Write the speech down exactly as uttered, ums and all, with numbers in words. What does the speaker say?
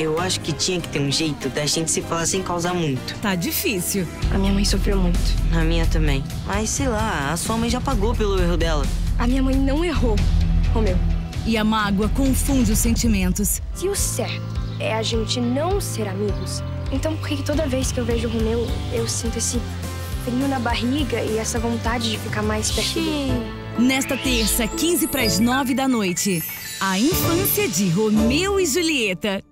Eu acho que tinha que ter um jeito da gente se falar sem causar muito. Tá difícil. A minha mãe sofreu muito. A minha também. Mas sei lá, a sua mãe já pagou pelo erro dela. A minha mãe não errou, Romeu. E a mágoa confunde os sentimentos. Se o certo é a gente não ser amigos, então por que toda vez que eu vejo o Romeu, eu sinto esse frio na barriga e essa vontade de ficar mais perto dele? Nesta terça, quinze para as nove da noite, A Infância de Romeu e Julieta.